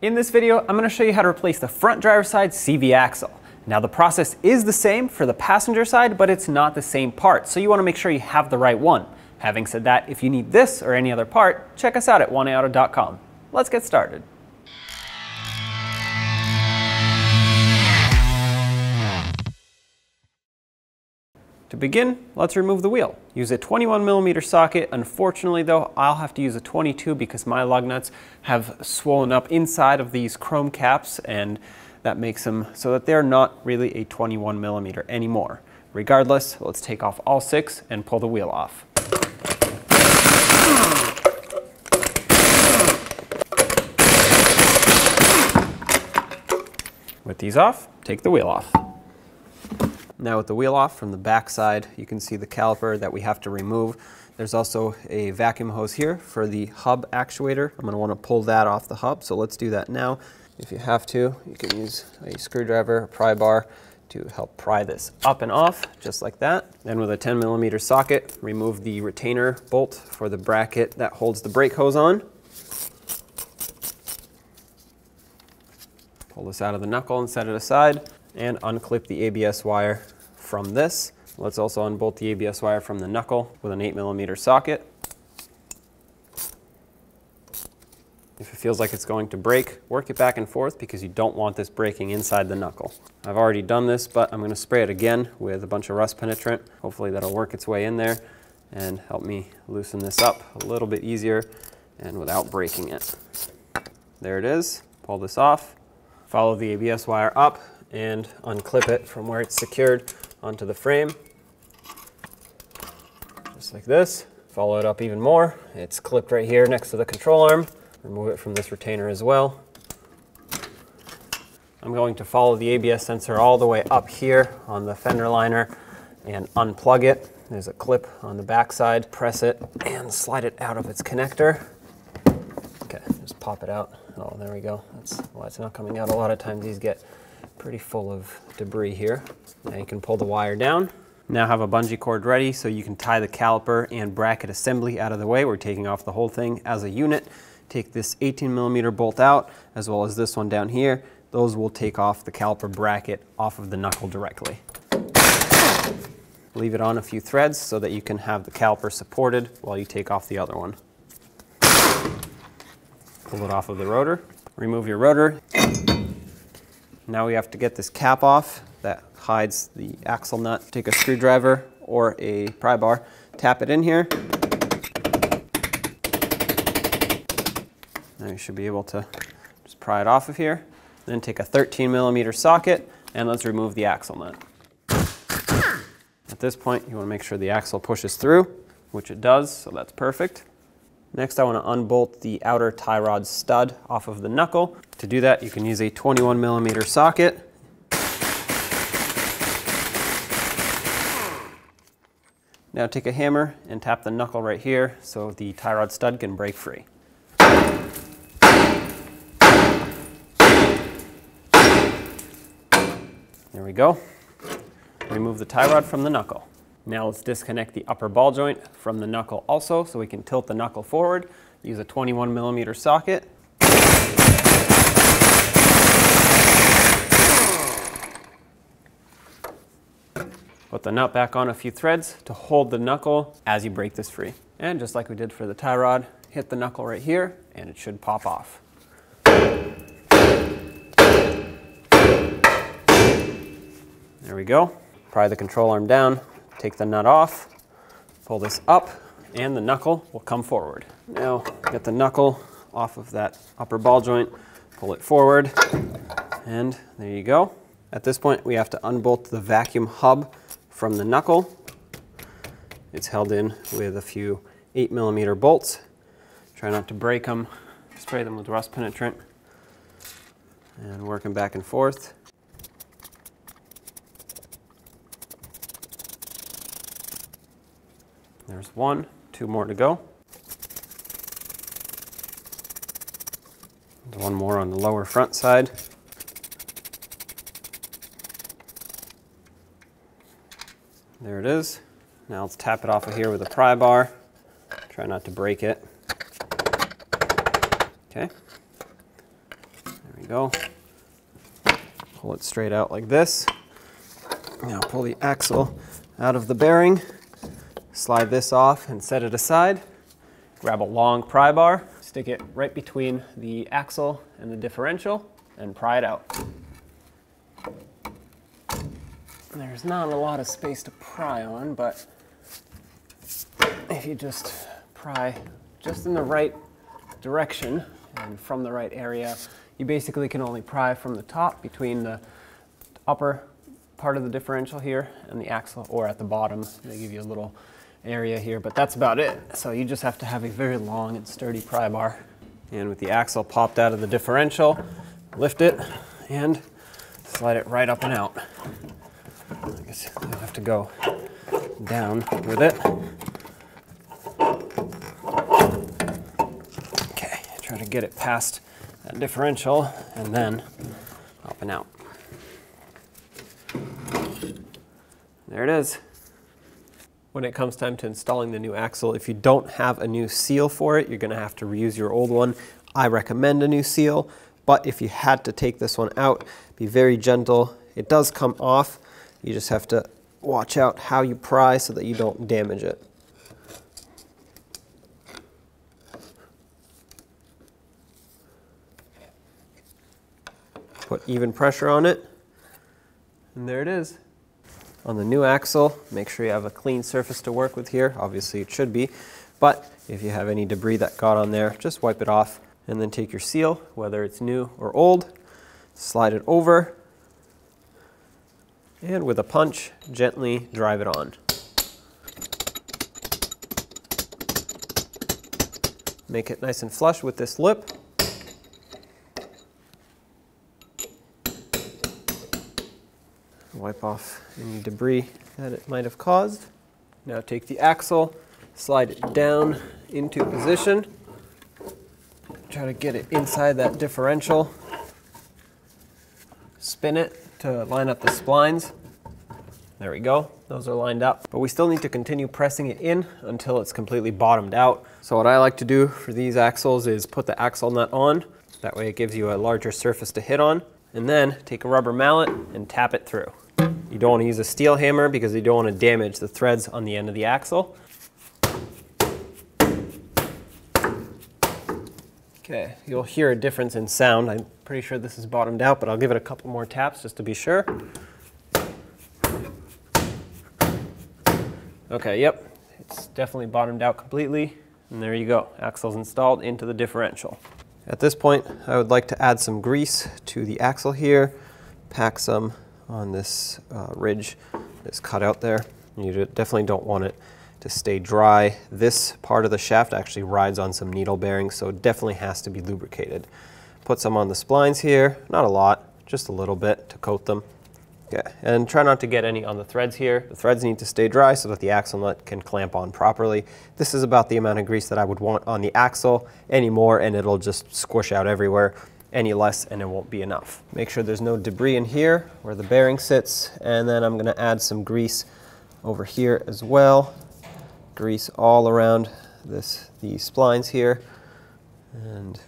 In this video, I'm going to show you how to replace the front driver's side CV axle. Now the process is the same for the passenger side, but it's not the same part, so you want to make sure you have the right one. Having said that, if you need this or any other part, check us out at 1AAuto.com. Let's get started. To begin, let's remove the wheel. Use a 21mm socket. Unfortunately though, I'll have to use a 22 because my lug nuts have swollen up inside of these chrome caps, and that makes them so that they're not really a 21mm anymore. Regardless, let's take off all six and pull the wheel off. With these off, take the wheel off. Now with the wheel off from the back side, you can see the caliper that we have to remove. There's also a vacuum hose here for the hub actuator. I'm going to want to pull that off the hub, so let's do that now. If you have to, you can use a screwdriver, a pry bar to help pry this up and off, just like that. Then with a 10mm socket, remove the retainer bolt for the bracket that holds the brake hose on. Pull this out of the knuckle and set it aside. And unclip the ABS wire from this. Let's also unbolt the ABS wire from the knuckle with an 8mm socket. If it feels like it's going to break, work it back and forth because you don't want this breaking inside the knuckle. I've already done this, but I'm going to spray it again with a bunch of rust penetrant. Hopefully that'll work its way in there and help me loosen this up a little bit easier and without breaking it. There it is. Pull this off. Follow the ABS wire up and unclip it from where it's secured onto the frame. Just like this. Follow it up even more. It's clipped right here next to the control arm. Remove it from this retainer as well. I'm going to follow the ABS sensor all the way up here on the fender liner and unplug it. There's a clip on the back side. Press it and slide it out of its connector. Okay, just pop it out. Oh, there we go. That's why it's not coming out. A lot of times these get pretty full of debris here. Now you can pull the wire down. Now have a bungee cord ready so you can tie the caliper and bracket assembly out of the way. We're taking off the whole thing as a unit. Take this 18mm bolt out as well as this one down here. Those will take off the caliper bracket off of the knuckle directly. Leave it on a few threads so that you can have the caliper supported while you take off the other one. Pull it off of the rotor. Remove your rotor. Now we have to get this cap off that hides the axle nut. Take a screwdriver or a pry bar, tap it in here. Now you should be able to just pry it off of here. Then take a 13mm socket and let's remove the axle nut. At this point, you want to make sure the axle pushes through, which it does, so that's perfect. Next, I want to unbolt the outer tie rod stud off of the knuckle. To do that, you can use a 21mm socket. Now take a hammer and tap the knuckle right here so the tie rod stud can break free. There we go. Remove the tie rod from the knuckle. Now let's disconnect the upper ball joint from the knuckle also, so we can tilt the knuckle forward. Use a 21mm socket. Put the nut back on a few threads to hold the knuckle as you break this free. And just like we did for the tie rod, hit the knuckle right here and it should pop off. There we go. Pry the control arm down. Take the nut off, pull this up, and the knuckle will come forward. Now get the knuckle off of that upper ball joint, pull it forward, and there you go. At this point, we have to unbolt the vacuum hub from the knuckle. It's held in with a few 8mm bolts. Try not to break them. Spray them with rust penetrant and work them back and forth. There's one, two more to go. There's one more on the lower front side. There it is. Now let's tap it off of here with a pry bar. Try not to break it. Okay. we go. Pull it straight out like this. Now pull the axle out of the bearing, slide this off and set it aside. Grab a long pry bar, stick it right between the axle and the differential, and pry it out. There's not a lot of space to pry on, but if you just pry just in the right direction and from the right area, you basically can only pry from the top between the upper part of the differential here and the axle, or at the bottom. They give you a little area here, but that's about it. So you just have to have a very long and sturdy pry bar. And with the axle popped out of the differential, lift it and slide it right up and out. I guess you'll have to go down with it. Okay, try to get it past that differential and then up and out. There it is. When it comes time to installing the new axle, if you don't have a new seal for it, you're going to have to reuse your old one. I recommend a new seal, but if you had to take this one out, be very gentle. It does come off. You just have to watch out how you pry so that you don't damage it. Put even pressure on it, and there it is. On the new axle, make sure you have a clean surface to work with here. Obviously it should be, but if you have any debris that got on there, just wipe it off and then take your seal, whether it's new or old, slide it over, and with a punch, gently drive it on. Make it nice and flush with this lip. Wipe off any debris that it might have caused. Now take the axle, slide it down into position. Try to get it inside that differential. Spin it to line up the splines. There we go, those are lined up. But we still need to continue pressing it in until it's completely bottomed out. So what I like to do for these axles is put the axle nut on. That way it gives you a larger surface to hit on. And then take a rubber mallet and tap it through. You don't want to use a steel hammer because you don't want to damage the threads on the end of the axle. Okay, you'll hear a difference in sound. I'm pretty sure this is bottomed out, but I'll give it a couple more taps just to be sure. Okay, yep, it's definitely bottomed out completely. And there you go, axle's installed into the differential. At this point, I would like to add some grease to the axle here, pack some on this ridge that's cut out there. You definitely don't want it to stay dry. This part of the shaft actually rides on some needle bearings, so it definitely has to be lubricated. Put some on the splines here, not a lot, just a little bit to coat them. Okay, and try not to get any on the threads here. The threads need to stay dry so that the axle nut can clamp on properly. This is about the amount of grease that I would want on the axle. Any more and it'll just squish out everywhere. Any less and it won't be enough. Make sure there's no debris in here where the bearing sits, and then I'm gonna add some grease over here as well. Grease all around the splines here, and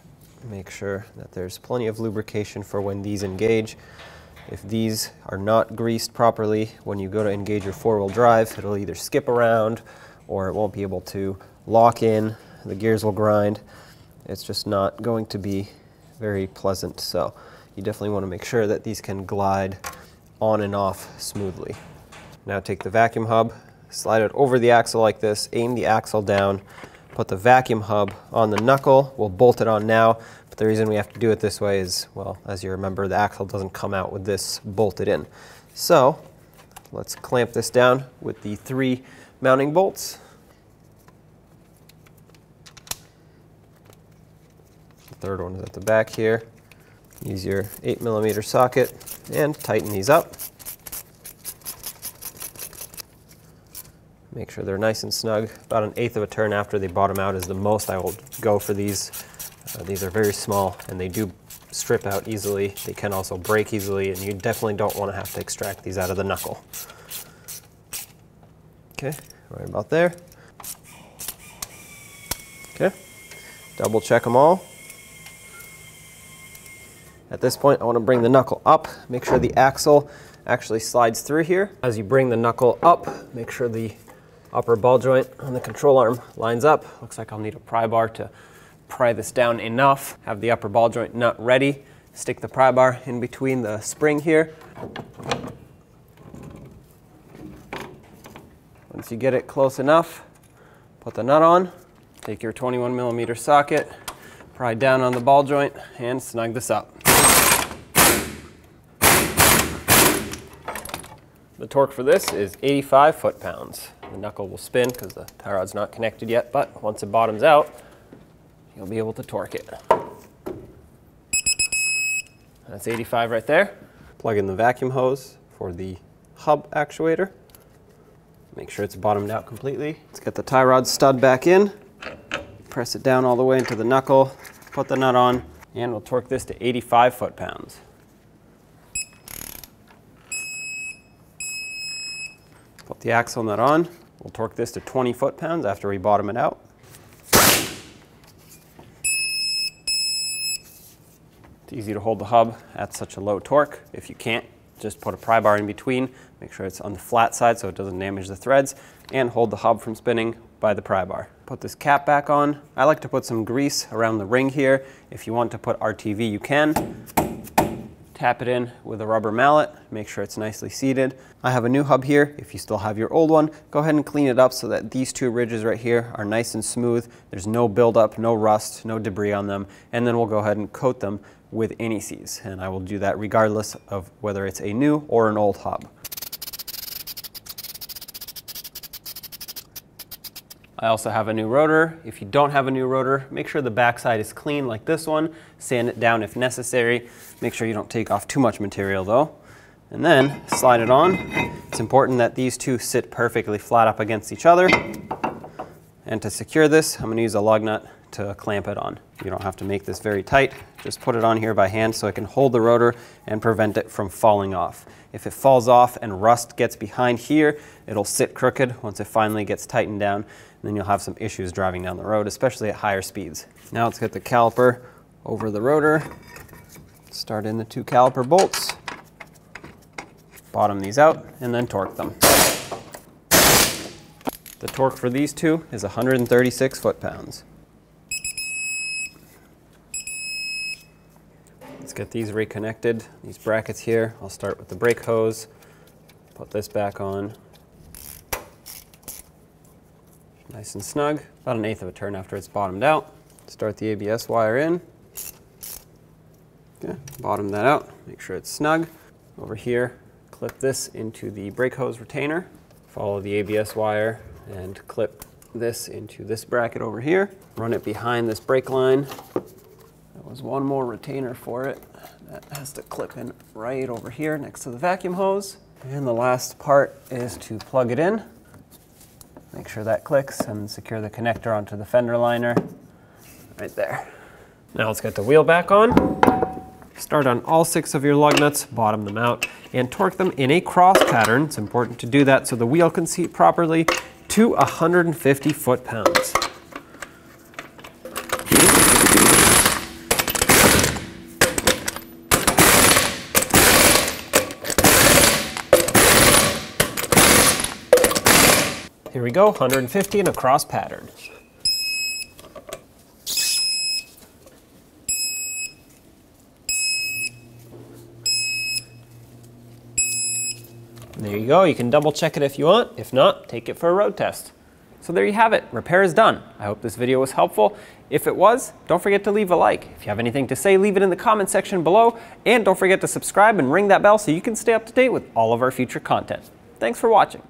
make sure that there's plenty of lubrication for when these engage. If these are not greased properly, when you go to engage your four-wheel drive, it'll either skip around or it won't be able to lock in, the gears will grind. It's just not going to be very pleasant, so you definitely want to make sure that these can glide on and off smoothly. Now take the vacuum hub, slide it over the axle like this, aim the axle down, put the vacuum hub on the knuckle. We'll bolt it on now, but the reason we have to do it this way is, well, as you remember, the axle doesn't come out with this bolted in. So let's clamp this down with the 3 mounting bolts. The third one is at the back here. Use your 8mm socket and tighten these up. Make sure they're nice and snug. About 1/8 of a turn after they bottom out is the most I will go for these. These are very small and they do strip out easily. They can also break easily, and you definitely don't want to have to extract these out of the knuckle. Okay, right about there. Okay, double check them all. At this point, I want to bring the knuckle up, make sure the axle actually slides through here. As you bring the knuckle up, make sure the upper ball joint on the control arm lines up. Looks like I'll need a pry bar to pry this down enough. Have the upper ball joint nut ready. Stick the pry bar in between the spring here. Once you get it close enough, put the nut on. Take your 21mm socket, pry down on the ball joint, and snug this up. The torque for this is 85 foot-pounds. The knuckle will spin because the tie rod's not connected yet, but once it bottoms out, you'll be able to torque it. That's 85 right there. Plug in the vacuum hose for the hub actuator. Make sure it's bottomed out completely. Let's get the tie rod stud back in. Press it down all the way into the knuckle, put the nut on, and we'll torque this to 85 foot-pounds. Put the axle nut on. We'll torque this to 20 foot-pounds after we bottom it out. It's easy to hold the hub at such a low torque. If you can't, just put a pry bar in between, make sure it's on the flat side so it doesn't damage the threads, and hold the hub from spinning by the pry bar. Put this cap back on. I like to put some grease around the ring here. If you want to put RTV, you can. Tap it in with a rubber mallet, make sure it's nicely seated. I have a new hub here. If you still have your old one, go ahead and clean it up so that these two ridges right here are nice and smooth. There's no buildup, no rust, no debris on them, and then we'll go ahead and coat them with anti-seize, and I will do that regardless of whether it's a new or an old hub. I also have a new rotor. If you don't have a new rotor, make sure the backside is clean like this one. Sand it down if necessary. Make sure you don't take off too much material though. And then slide it on. It's important that these two sit perfectly flat up against each other. And to secure this, I'm gonna use a lug nut to clamp it on. You don't have to make this very tight. Just put it on here by hand so it can hold the rotor and prevent it from falling off. If it falls off and rust gets behind here, it'll sit crooked once it finally gets tightened down. And then you'll have some issues driving down the road, especially at higher speeds. Now let's get the caliper over the rotor. Start in the two caliper bolts. Bottom these out and then torque them. The torque for these two is 136 foot-pounds. Let's get these reconnected, these brackets here. I'll start with the brake hose, put this back on. Nice and snug, about 1/8 of a turn after it's bottomed out. Start the ABS wire in. Okay, bottom that out, make sure it's snug. Over here, clip this into the brake hose retainer. Follow the ABS wire and clip this into this bracket over here. Run it behind this brake line. There was one more retainer for it. That has to clip in right over here next to the vacuum hose. And the last part is to plug it in. Make sure that clicks and secure the connector onto the fender liner right there. Now let's get the wheel back on. Start on all 6 of your lug nuts, bottom them out, and torque them in a cross pattern. It's important to do that so the wheel can seat properly to 150 foot-pounds. Here we go, 150 in a cross pattern. There you go, you can double check it if you want. If not, take it for a road test. So there you have it, repair is done. I hope this video was helpful. If it was, don't forget to leave a like. If you have anything to say, leave it in the comment section below. And don't forget to subscribe and ring that bell so you can stay up to date with all of our future content. Thanks for watching.